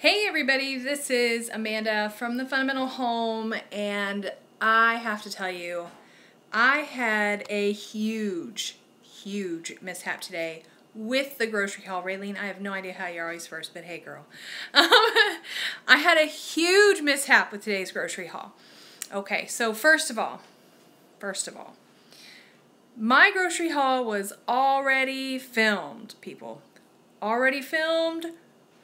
Hey everybody, this is Amanda from The Fundamental Home, and I have to tell you, I had a huge mishap today with the grocery haul. Raylene, I have no idea how you're always first, but hey girl. I had a huge mishap with today's grocery haul. Okay, so first of all, my grocery haul was already filmed, people. Already filmed.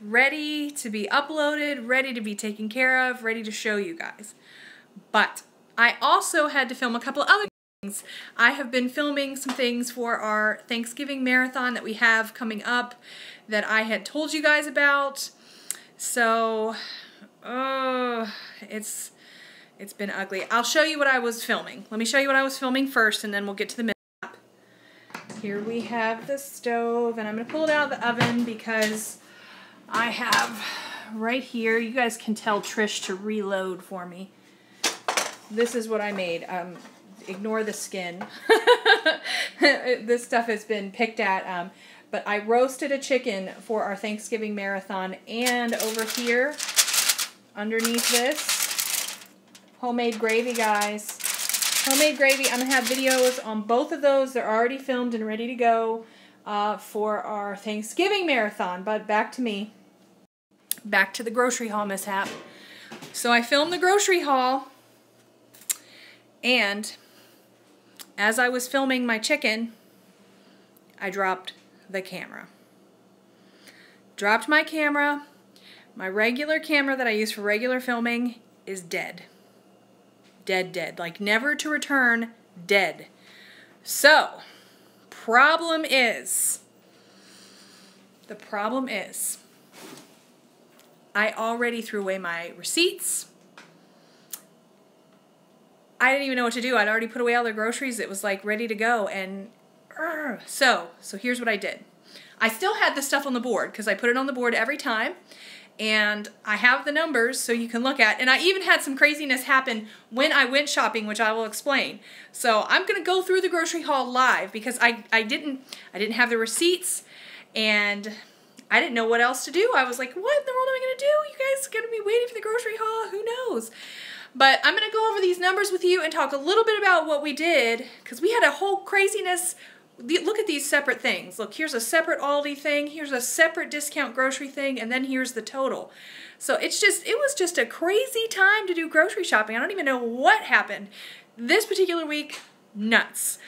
Ready to be uploaded, ready to be taken care of, ready to show you guys. But I also had to film a couple of other things. I have been filming some things for our Thanksgiving marathon that we have coming up that I had told you guys about. So, it's been ugly. I'll show you what I was filming. Let me show you what I was filming first, and then we'll get to the map. Here we have the stove, and I'm going to pull it out of the oven because I have right here, you guys can tell Trish to reload for me. This is what I made. Ignore the skin. This stuff has been picked at. But I roasted a chicken for our Thanksgiving marathon. And over here, underneath this, homemade gravy, guys. Homemade gravy. I'm going to have videos on both of those. They're already filmed and ready to go. For our Thanksgiving marathon. But back to me. Back to the grocery haul mishap. So I filmed the grocery haul, and as I was filming my chicken, I dropped the camera. Dropped my camera. My regular camera that I use for regular filming is dead. Dead, dead. Like never to return, dead. So the problem is, I already threw away my receipts. I didn't even know what to do. I'd already put away all the groceries. It was like ready to go, and so here's what I did. I still had the stuff on the board because I put it on the board every time, and I have the numbers so you can look at. And I even had some craziness happen when I went shopping, which I will explain. So I'm going to go through the grocery haul live because I didn't have the receipts, and I didn't know what else to do. I was like, what in the world am I going to do? You guys are going to be waiting for the grocery haul. Who knows? But I'm going to go over these numbers with you and talk a little bit about what we did because we had a whole craziness. Look at these separate things. Look, here's a separate Aldi thing, here's a separate discount grocery thing, and then here's the total. So it was just a crazy time to do grocery shopping. I don't even know what happened. This particular week, nuts.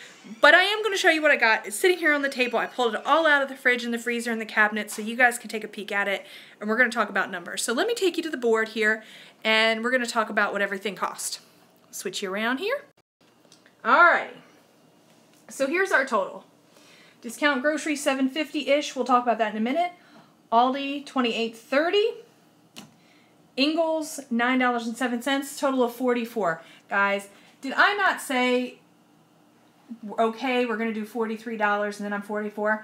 But I am going to show you what I got. It's sitting here on the table. I pulled it all out of the fridge and the freezer and the cabinet so you guys can take a peek at it, and we're going to talk about numbers. So let me take you to the board here, and we're going to talk about what everything cost. Switch you around here. All right. So here's our total. Discount grocery, $7.50-ish. We'll talk about that in a minute. Aldi, $28.30. Ingles, $9.07. Total of $44. Guys, did I not say, okay, we're going to do $43 and then I'm $44?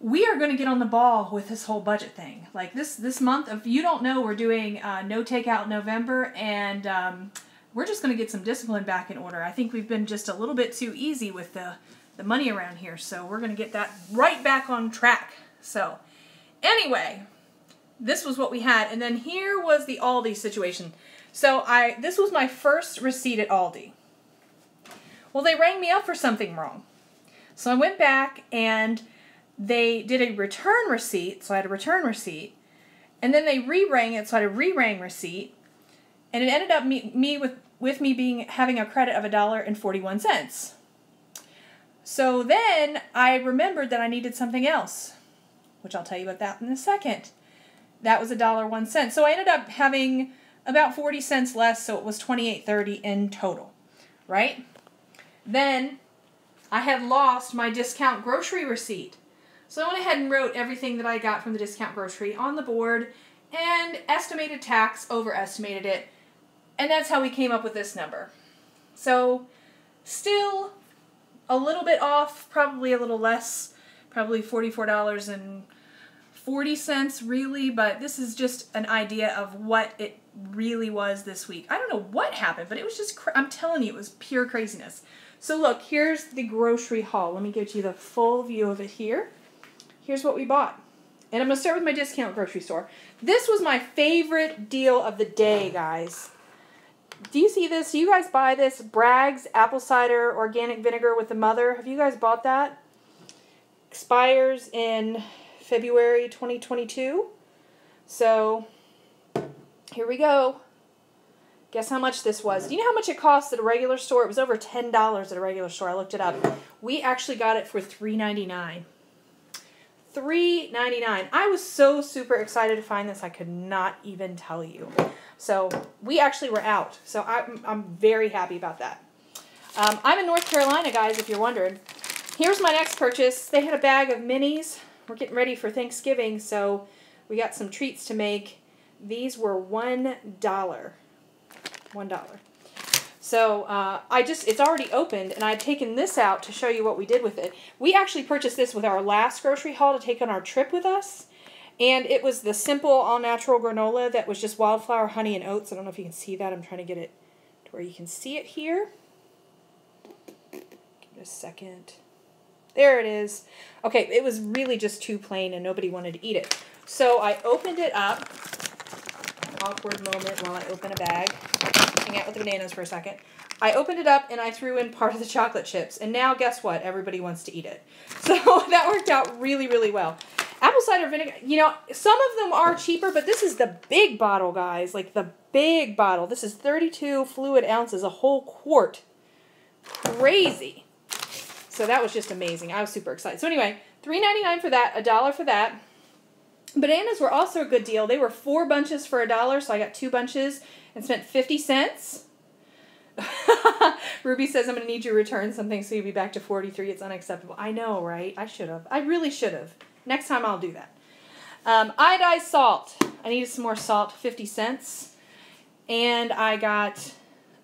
We are going to get on the ball with this whole budget thing. Like this month, if you don't know, we're doing no takeout November, and we're just going to get some discipline back in order. I think we've been just a little bit too easy with the money around here, so we're going to get that right back on track. So anyway, this was what we had, and then here was the Aldi situation. So this was my first receipt at Aldi. Well, they rang me up for something wrong. So I went back, and they did a return receipt, so I had a return receipt, and then they re-rang it, so I had a re-rang receipt. And it ended up me having a credit of $1.41. So then I remembered that I needed something else, which I'll tell you about that in a second. That was $1.01. So I ended up having about 40 cents less, so it was $28.30 in total, right? Then I had lost my discount grocery receipt, so I went ahead and wrote everything that I got from the discount grocery on the board and estimated tax, overestimated it, and that's how we came up with this number. So still a little bit off, probably a little less, probably $44.40 really, but this is just an idea of what it really was this week. I don't know what happened, but it was just, I'm telling you, it was pure craziness. So look, here's the grocery haul. Let me give you the full view of it here. Here's what we bought. And I'm going to start with my discount grocery store. This was my favorite deal of the day, guys. Do you see this? Do you guys buy this? Bragg's apple cider organic vinegar with the mother. Have you guys bought that? Expires in February 2022. So here we go. Guess how much this was. Do you know how much it cost at a regular store? It was over $10 at a regular store. I looked it up. We actually got it for $3.99. $3.99. I was so super excited to find this. I could not even tell you. So we actually were out. So I'm very happy about that. I'm in North Carolina, guys, if you're wondering. Here's my next purchase. They had a bag of minis. We're getting ready for Thanksgiving, so we got some treats to make. These were $1. $1. So it's already opened, and I'd taken this out to show you what we did with it. We actually purchased this with our last grocery haul to take on our trip with us, and it was the simple all-natural granola that was just wildflower, honey, and oats. I don't know if you can see that. I'm trying to get it to where you can see it here. Give it a second. There it is. Okay, it was really just too plain, and nobody wanted to eat it. So I opened it up. Awkward moment while I open a bag. Hang out with the bananas for a second. I opened it up and I threw in part of the chocolate chips, and now guess what? Everybody wants to eat it. So that worked out really, really well. Apple cider vinegar, you know, some of them are cheaper, but this is the big bottle, guys, like the big bottle. This is 32 fluid ounces, a whole quart. Crazy. So that was just amazing. I was super excited. So anyway, $3.99 for that, $1 for that. Bananas were also a good deal. They were 4 bunches for $1, so I got 2 bunches and spent 50 cents. Ruby says, I'm going to need you to return something so you'll be back to 43. It's unacceptable. I know, right? I should have. I really should have. Next time I'll do that. Iodized salt. I needed some more salt, 50 cents. And I got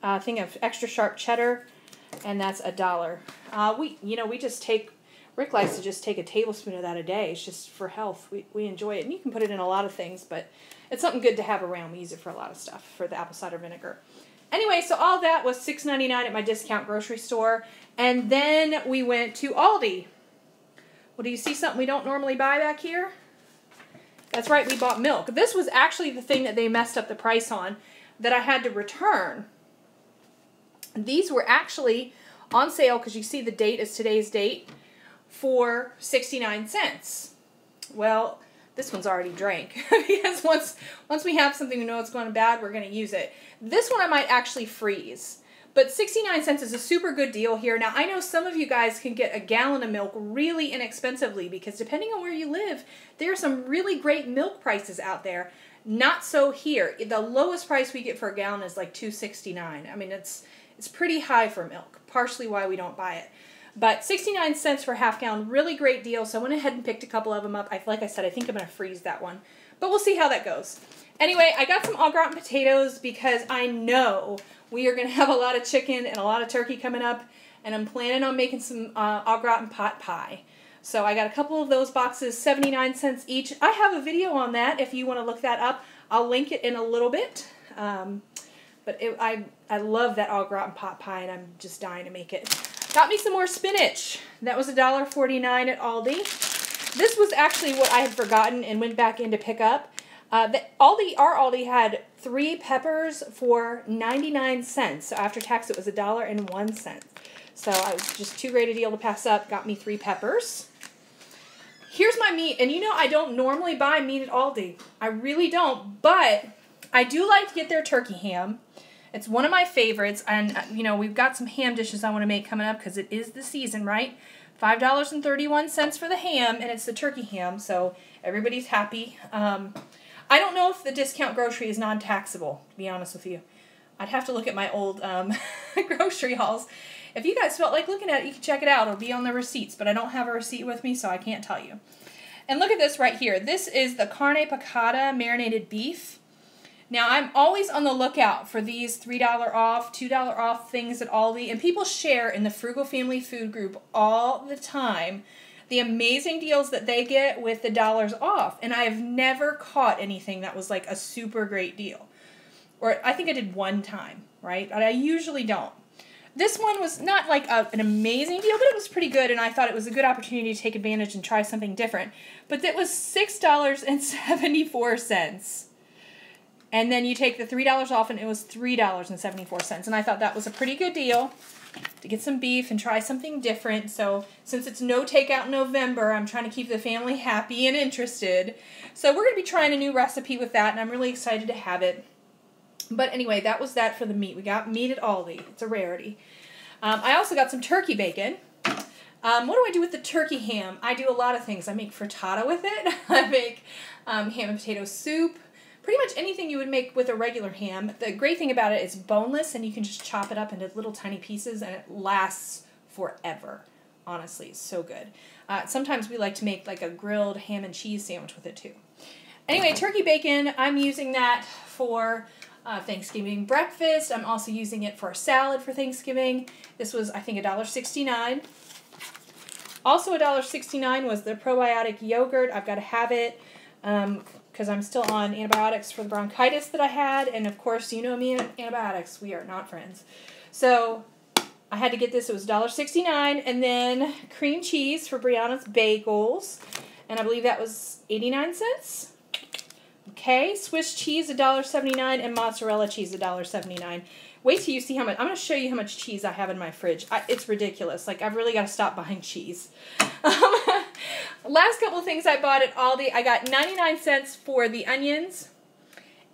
a thing of extra sharp cheddar, and that's $1. We just take... Rick likes to just take a tablespoon of that a day. It's just for health. We enjoy it. And you can put it in a lot of things, but it's something good to have around. We use it for a lot of stuff, for the apple cider vinegar. Anyway, so all that was $6.99 at my discount grocery store. And then we went to Aldi. Well, do you see something we don't normally buy back here? That's right, we bought milk. This was actually the thing that they messed up the price on that I had to return. These were actually on sale, because you see the date is today's date, for 69 cents. Well, this one's already drank because once we have something we know it's going bad, we're going to use it. This one I might actually freeze, but 69 cents is a super good deal here. Now, I know some of you guys can get a gallon of milk really inexpensively because depending on where you live, there are some really great milk prices out there. Not so here. The lowest price we get for a gallon is like $2.69. I mean, it's pretty high for milk, partially why we don't buy it. But 69 cents for a half gallon, really great deal. So I went ahead and picked a couple of them up. Like I said, I think I'm going to freeze that one. But we'll see how that goes. Anyway, I got some au-gratin potatoes because I know we are going to have a lot of chicken and a lot of turkey coming up. And I'm planning on making some au-gratin pot pie. So I got a couple of those boxes, 79 cents each. I have a video on that if you want to look that up. I'll link it in a little bit. But I love that au-gratin pot pie, and I'm just dying to make it. Got me some more spinach. That was $1.49 at Aldi. This was actually what I had forgotten and went back in to pick up. Our Aldi had 3 peppers for 99 cents. So after tax, it was $1.01. So I was just too great a deal to pass up. Got me 3 peppers. Here's my meat. And you know, I don't normally buy meat at Aldi. I really don't. But I do like to get their turkey ham. It's one of my favorites, and, you know, we've got some ham dishes I want to make coming up because it is the season, right? $5.31 for the ham, and it's the turkey ham, so everybody's happy. I don't know if the discount grocery is non-taxable, to be honest with you. I'd have to look at my old grocery hauls. If you guys felt like looking at it, you can check it out. It'll be on the receipts, but I don't have a receipt with me, so I can't tell you. And look at this right here. This is the carne picada marinated beef. Now, I'm always on the lookout for these $3 off, $2 off things at Aldi, and people share in the Frugal Family Food group all the time the amazing deals that they get with the dollars off, and I have never caught anything that was like a super great deal. Or I think I did one time, right? But I usually don't. this one was not like an amazing deal, but it was pretty good, and I thought it was a good opportunity to take advantage and try something different. But that was $6.74. And then you take the $3 off, and it was $3.74. And I thought that was a pretty good deal to get some beef and try something different. So since it's no takeout November, I'm trying to keep the family happy and interested. So we're going to be trying a new recipe with that, and I'm really excited to have it. But anyway, that was that for the meat. We got meat at Aldi. It's a rarity. I also got some turkey bacon. What do I do with the turkey ham? I do a lot of things. I make frittata with it. I make ham and potato soup. Pretty much anything you would make with a regular ham. The great thing about it is boneless, and you can just chop it up into little tiny pieces, and it lasts forever. Honestly, it's so good. Sometimes we like to make like a grilled ham and cheese sandwich with it too. Anyway, turkey bacon, I'm using that for Thanksgiving breakfast. I'm also using it for a salad for Thanksgiving. This was, I think, $1.69. Also $1.69 was the probiotic yogurt. I've got to have it. Because I'm still on antibiotics for the bronchitis that I had, and of course, you know me and antibiotics, we are not friends. So I had to get this, it was $1.69, and then cream cheese for Brianna's bagels, and I believe that was 89 cents. Okay, Swiss cheese $1.79, and mozzarella cheese $1.79. Wait till you see how much. I'm going to show you how much cheese I have in my fridge. It's ridiculous. Like, I've really got to stop buying cheese. Last couple of things I bought at Aldi, I got 99 cents for the onions,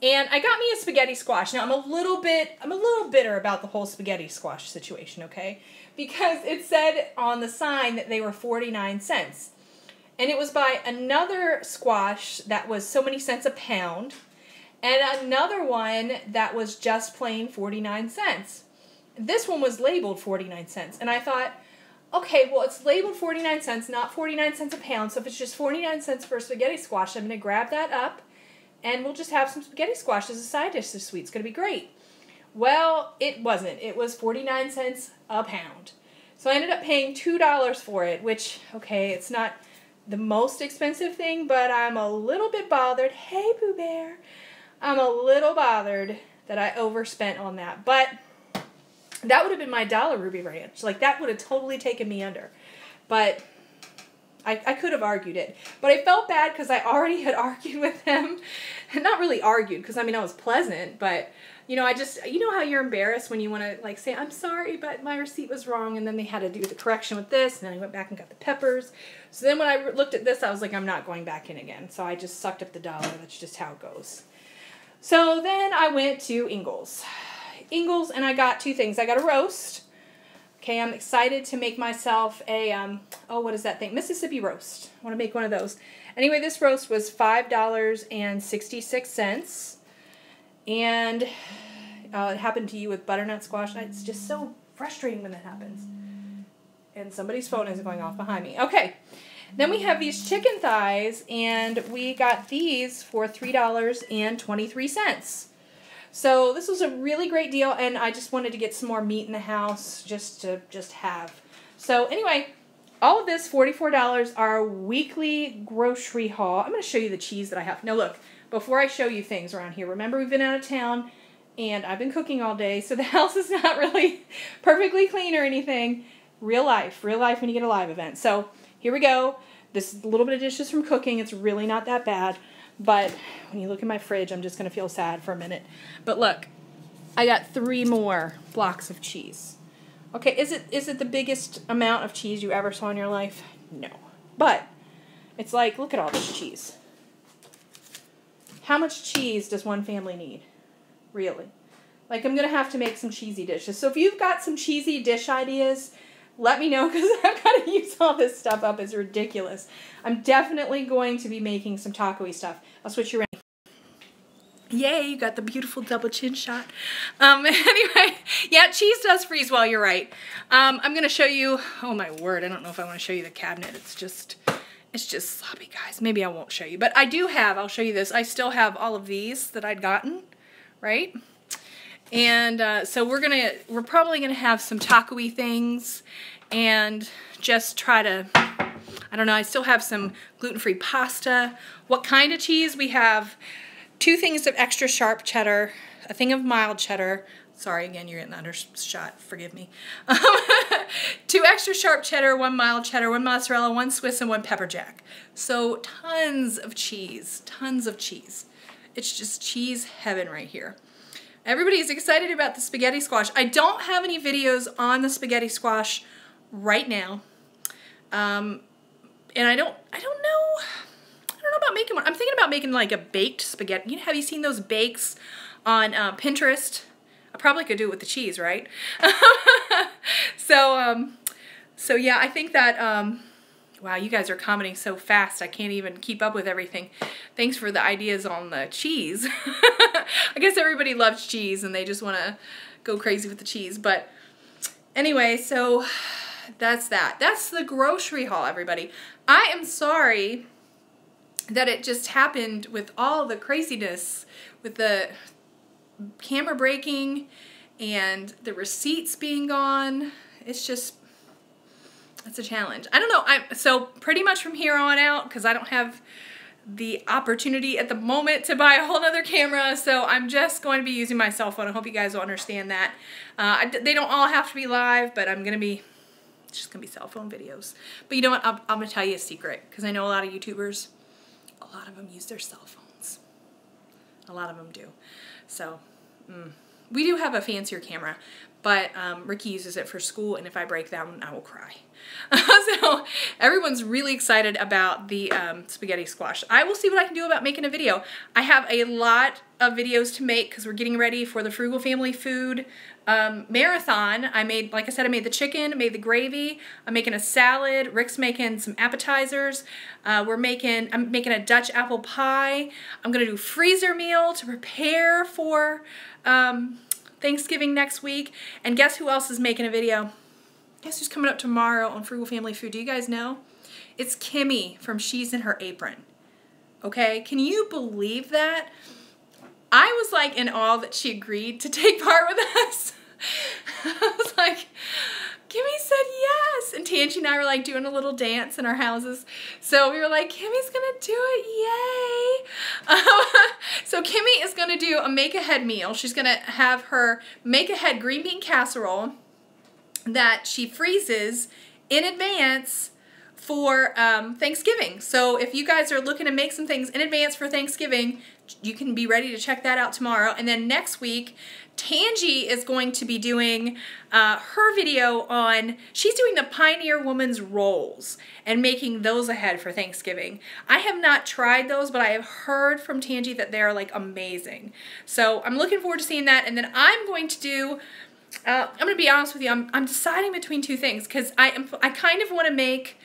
and I got me a spaghetti squash. Now, I'm a little bitter about the whole spaghetti squash situation, okay? Because it said on the sign that they were 49 cents. And it was by another squash that was so many cents a pound, and another one that was just plain 49 cents. This one was labeled 49 cents, and I thought, okay, well, it's labeled 49 cents, not 49 cents a pound, so if it's just 49 cents for a spaghetti squash, I'm going to grab that up, and we'll just have some spaghetti squash as a side dish this week. It's going to be great. Well, it wasn't. It was 49 cents a pound. So I ended up paying $2 for it, which, okay, it's not the most expensive thing, but I'm a little bit bothered. Hey, Pooh Bear. I'm a little bothered that I overspent on that, but that would have been my dollar Ruby Ranch. Like, that would have totally taken me under, but I could have argued it. But I felt bad because I already had argued with them. Not really argued, because, I mean, I was pleasant, but, you know, I just, you know how you're embarrassed when you want to, like, say, I'm sorry, but my receipt was wrong, and then they had to do the correction with this, and then I went back and got the peppers. So then when I looked at this, I was like, I'm not going back in again. So I just sucked up the dollar. That's just how it goes. So then I went to Ingles, and I got two things. I got a roast. Okay, I'm excited to make myself a, what is that thing? Mississippi roast. I want to make one of those. Anyway, this roast was $5.66. And it happened to you with butternut squash. It's just so frustrating when that happens. And somebody's phone is going off behind me. Okay, then we have these chicken thighs, and we got these for $3.23. So this was a really great deal, and I just wanted to get some more meat in the house just to have. So anyway, all of this $44 are weekly grocery haul. I'm going to show you the cheese that I have. Now look, before I show you things around here, remember we've been out of town, and I've been cooking all day, so the house is not really perfectly clean or anything. Real life when you get a live event. So here we go. This little bit of dishes from cooking. It's really not that bad. But when you look in my fridge, I'm just going to feel sad for a minute. But look, I got three more blocks of cheese. Okay, is it the biggest amount of cheese you ever saw in your life? No. But it's like, look at all this cheese. How much cheese does one family need? Really? Like, I'm going to have to make some cheesy dishes. So if you've got some cheesy dish ideas, let me know, because I've got to use all this stuff up. It's ridiculous. I'm definitely going to be making some taco-y stuff. I'll switch you around. Yay, you got the beautiful double chin shot. Anyway, yeah, cheese does freeze well, you're right. I'm going to show you, oh my word, I don't know if I want to show you the cabinet. It's just sloppy, guys. Maybe I won't show you. But I do have, I'll show you this, I still have all of these that I'd gotten, right? And so we're probably gonna have some taco-y things, and just try to, I don't know, I still have some gluten-free pasta. What kind of cheese? We have two things of extra sharp cheddar, a thing of mild cheddar, Sorry, again, you're getting undershot. Forgive me. 2 extra sharp cheddar, 1 mild cheddar, 1 mozzarella, 1 Swiss, and 1 pepper jack. So tons of cheese, tons of cheese. It's just cheese heaven right here. Everybody's excited about the spaghetti squash. I don't have any videos on the spaghetti squash right now. And I don't know. I don't know about making one. I'm thinking about making like a baked spaghetti. You know, have you seen those bakes on Pinterest? I probably could do it with the cheese, right? So yeah, I think that, wow, you guys are commenting so fast. I can't even keep up with everything. Thanks for the ideas on the cheese. I guess everybody loves cheese and they just want to go crazy with the cheese. But anyway, so that's that. That's the grocery haul, everybody. I am sorry that it just happened with all the craziness with the camera breaking and the receipts being gone. It's just, it's a challenge. I don't know. So pretty much from here on out, because I don't have the opportunity at the moment to buy a whole nother camera, so I'm just going to be using my cell phone. I hope you guys will understand that. They don't all have to be live, but I'm going to be, it's just going to be cell phone videos. But you know what? I'm going to tell you a secret, because I know a lot of YouTubers, a lot of them use their cell phones. A lot of them do. So we do have a fancier camera, but Ricky uses it for school, and if I break that one, I will cry. So everyone's really excited about the spaghetti squash. I will see what I can do about making a video. I have a lot of videos to make because we're getting ready for the Frugal Family Food marathon. I made, like I said, I made the chicken, made the gravy. I'm making a salad. Rick's making some appetizers. I'm making a Dutch apple pie. I'm gonna do freezer meal to prepare for Thanksgiving next week. And guess who else is making a video? Guess who's coming up tomorrow on Frugal Family Food? Do you guys know? It's Kimmy from She's in Her Apron. Okay, can you believe that? I was like in awe that she agreed to take part with us. I was like, Kimmy said yes. And Tanji and I were like doing a little dance in our houses. So we were like, Kimmy's gonna do it, yay. So Kimmy is gonna do a make-ahead meal. She's gonna have her make-ahead green bean casserole that she freezes in advance for Thanksgiving. So if you guys are looking to make some things in advance for Thanksgiving, you can be ready to check that out tomorrow. And then next week, Tanji is going to be doing her video on, she's doing the Pioneer Woman's rolls and making those ahead for Thanksgiving. I have not tried those, but I have heard from Tanji that they're like amazing. So I'm looking forward to seeing that. And then I'm going to do, I'm going to be honest with you, I'm deciding between 2 things because I kind of want to make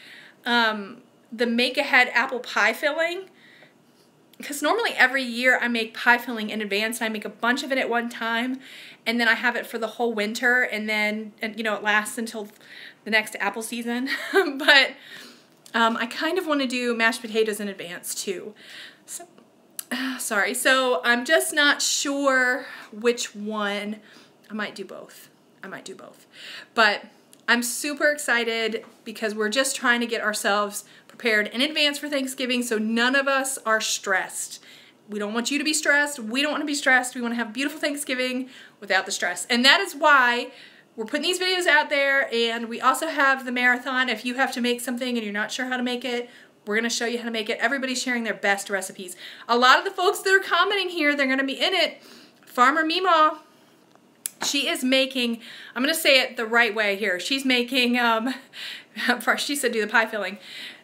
the make-ahead apple pie filling. Because normally every year I make pie filling in advance and I make a bunch of it at one time and then I have it for the whole winter and then, you know, it lasts until the next apple season. But I kind of want to do mashed potatoes in advance too. So, sorry. So I'm just not sure which one. I might do both. I might do both. But I'm super excited because we're just trying to get ourselves prepared in advance for Thanksgiving so none of us are stressed. We don't want you to be stressed. We don't want to be stressed. We want to have a beautiful Thanksgiving without the stress. And that is why we're putting these videos out there, and we also have the marathon. If you have to make something and you're not sure how to make it, we're going to show you how to make it. Everybody's sharing their best recipes. A lot of the folks that are commenting here, they're going to be in it. Farmer Meemaw, she is making, I'm going to say it the right way here. She's making, she said do the pie filling.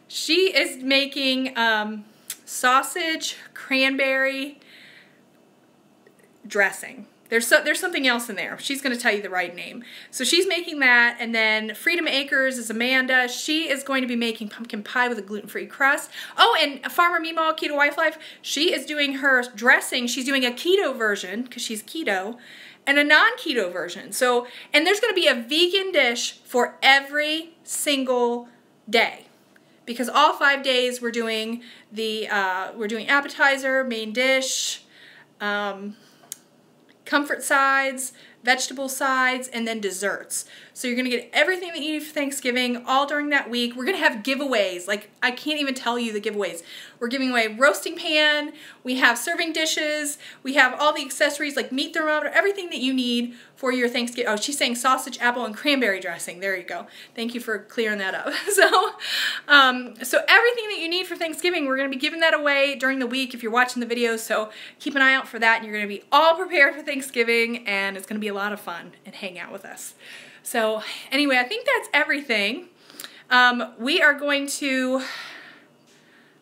She is making sausage, cranberry dressing. There's something else in there. She's going to tell you the right name. So she's making that, and then Freedom Acres is Amanda. She is going to be making pumpkin pie with a gluten-free crust. Oh, and Farmer Meemaw, Keto Wife Life, she is doing her dressing. She's doing a keto version because she's keto, and a non-keto version. So, and there's going to be a vegan dish for every single day, because all 5 days we're doing the appetizer, main dish, comfort sides, vegetable sides, and then desserts. So you're gonna get everything that you eat for Thanksgiving all during that week. We're gonna have giveaways. Like, I can't even tell you the giveaways. We're giving away a roasting pan, we have serving dishes, we have all the accessories like meat thermometer, everything that you need for your Thanksgiving. Oh, she's saying sausage, apple, and cranberry dressing. There you go. Thank you for clearing that up. So everything that you need for Thanksgiving, we're gonna be giving that away during the week if you're watching the videos. So keep an eye out for that, and you're gonna be all prepared for Thanksgiving, and it's gonna be a lot of fun, and hang out with us. So anyway, I think that's everything. We are going to,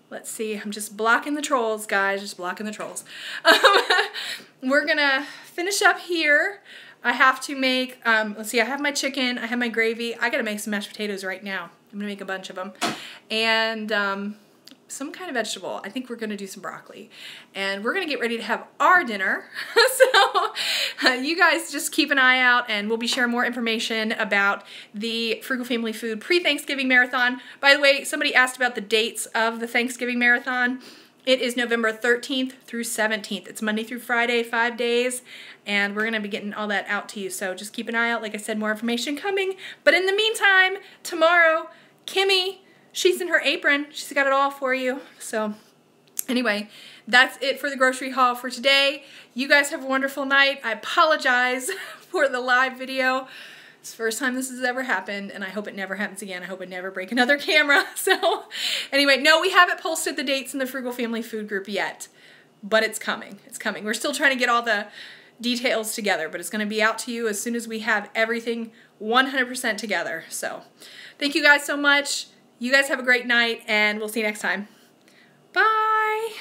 let's see, I'm just blocking the trolls, guys, just blocking the trolls. We're gonna finish up here. I have to make, let's see, I have my chicken, I have my gravy. I gotta make some mashed potatoes right now. I'm gonna make a bunch of them. And some kind of vegetable. I think we're gonna do some broccoli. And we're gonna get ready to have our dinner. So you guys just keep an eye out, and we'll be sharing more information about the Frugal Family Food pre-Thanksgiving marathon. By the way, somebody asked about the dates of the Thanksgiving marathon. It is November 13th through 17th. It's Monday through Friday, 5 days, and we're gonna be getting all that out to you. So just keep an eye out. Like I said, more information coming. But in the meantime, tomorrow, Kimmy, She's in Her Apron. She's got it all for you. So anyway, that's it for the grocery haul for today. You guys have a wonderful night. I apologize for the live video. It's the first time this has ever happened, and I hope it never happens again. I hope I never break another camera. So anyway, no, we haven't posted the dates in the Frugal Family Food group yet, but it's coming. It's coming. We're still trying to get all the details together, but it's going to be out to you as soon as we have everything 100% together. So thank you guys so much. You guys have a great night, and we'll see you next time. Bye!